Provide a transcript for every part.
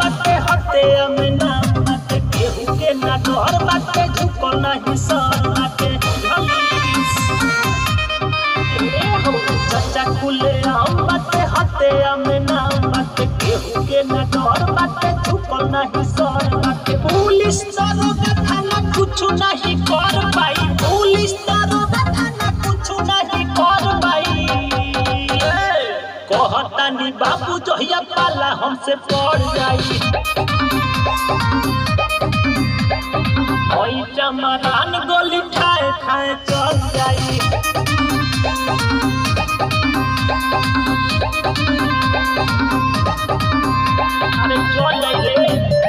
बाटे हटे अमना मत केहू के ना तोहर बाटे झुको नहीं सनाते ए हो चाचा कुले हम बाटे हटे अमना मत केहू के ना तोहर बाटे झुको नहीं सनाते पुलिस दारोगा थाना कुछ नहीं कर पाई पुलिस दारोगा थाना कुछ नहीं कर पाई कहतानी बाबू जहिया पाला हमसे पड़ जाई ओई चमरान गोली खाए खाए चल जाई अरे चल जाई रे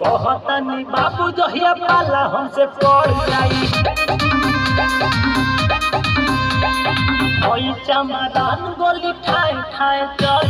कहतानी बाबू जहिया पाला हमसे पड़ जाई ओई चमदान गोली ठाए ठाए चल